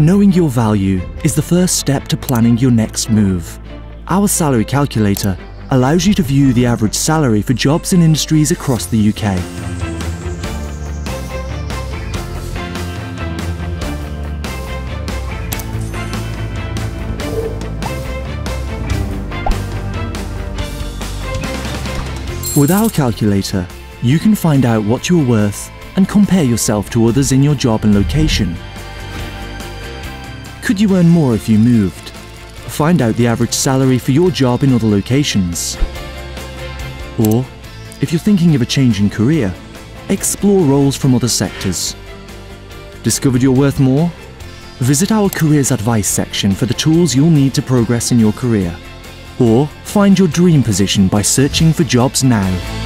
Knowing your value is the first step to planning your next move. Our salary calculator allows you to view the average salary for jobs and industries across the UK. With our calculator, you can find out what you're worth and compare yourself to others in your job and location. Could you earn more if you moved? Find out the average salary for your job in other locations. Or, if you're thinking of a change in career, explore roles from other sectors. Discovered you're worth more? Visit our Careers Advice section for the tools you'll need to progress in your career. Or, find your dream position by searching for jobs now.